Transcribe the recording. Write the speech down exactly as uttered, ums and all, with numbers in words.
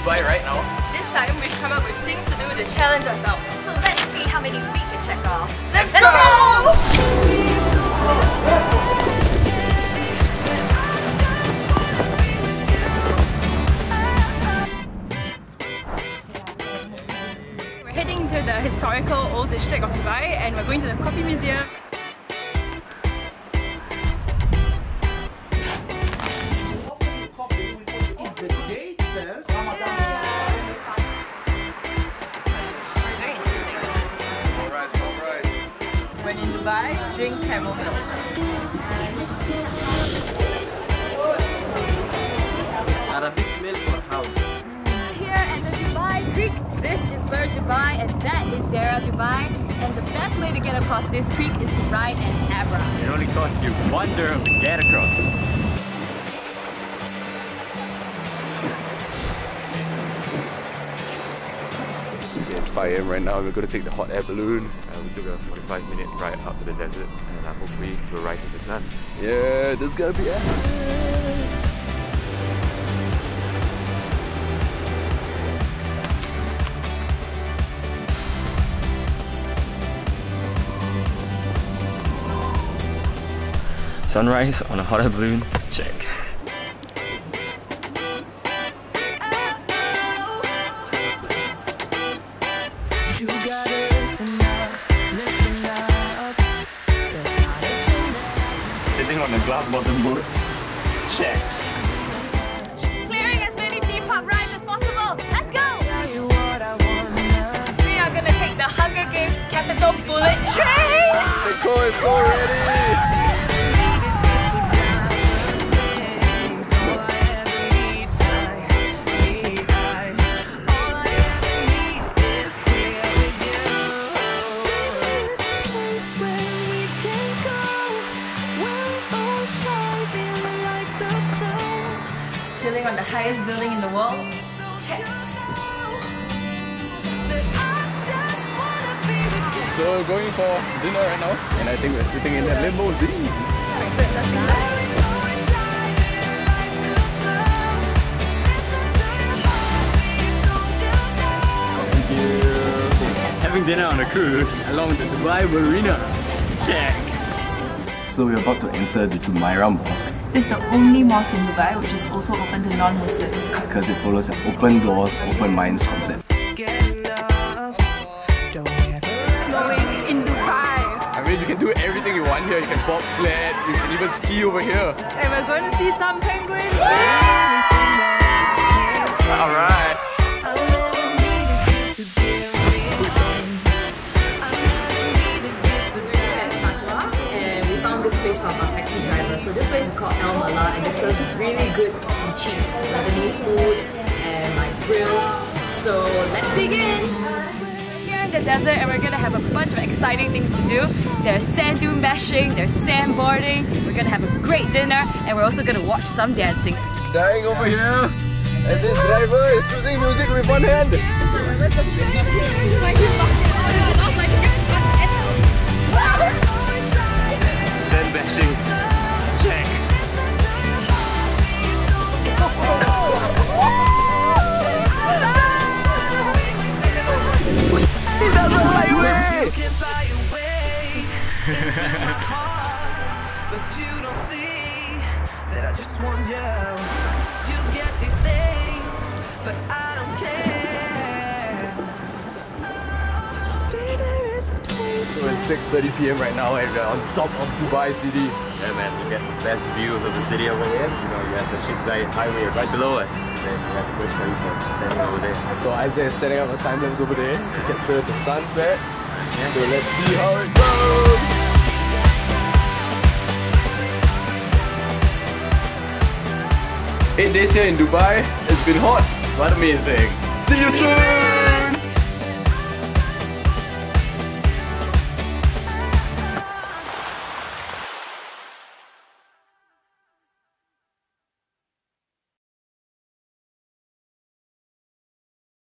Dubai right now. This time we've come up with things to do to challenge ourselves. So let's see how many we can check off. Let's, let's go! go! To the historical old district of Dubai, and we're going to the Coffee Museum. When in Dubai, drink camel milk. Arabic milk for house. This is Bur Dubai and that is Deira Dubai, and the best way to get across this creek is to ride an abra. It only costs you one dirham to get across. Yeah, it's five A M right now. We're going to take the hot air balloon. Uh, we took a forty-five minute ride out to the desert, and uh, hopefully we'll rise with the sun. Yeah, there's going to be air. Sunrise on a hot air balloon, check. You gotta listen up, listen up. Sitting on a glass bottom boat, check. Clearing as many theme park rides as possible, let's go! We are gonna take the Hunger Games Capital Bullet Train! The core is so ready! Chilling on the highest building in the world. Check. So going for dinner right now, and I think we're sitting in a limousine. Thank you. Having dinner on a cruise along the Dubai Marina. Check. So we're about to enter the Jumeirah Mosque. It's the only mosque in Dubai which is also open to non-Muslims. Because it follows an open doors, open minds concept. Snowing in Dubai. I mean, you can do everything you want here. You can bobsled, you can even ski over here. And we're going to see some penguins. Yeah. Alright. From our taxi driver. So this place is called Al Mallah, and it serves really good and cheap Lebanese food and like grills. So let's dig in! Here in the desert, and we're gonna have a bunch of exciting things to do. There's sand dune bashing, there's sandboarding, we're gonna have a great dinner, and we're also gonna watch some dancing. Dying over here, and this driver is choosing music with one hand! Sand bashing. Check. He doesn't like me. You can buy your way into my heart, but you don't see that I just want you. You get the things, but I don't care. There is a place. So it's six thirty P M right now, and we're on top of Dubai City. Yeah man, you get the best views of the city over here. You know, you have the Sheikh Zayed Highway right below us. Then you have the Burj Khalifa standing over there. So Isaiah is setting up a time lapse over there to capture the sunset. Yeah. So let's see how it goes! Eight days here in Dubai. It's been hot, but amazing. See you soon!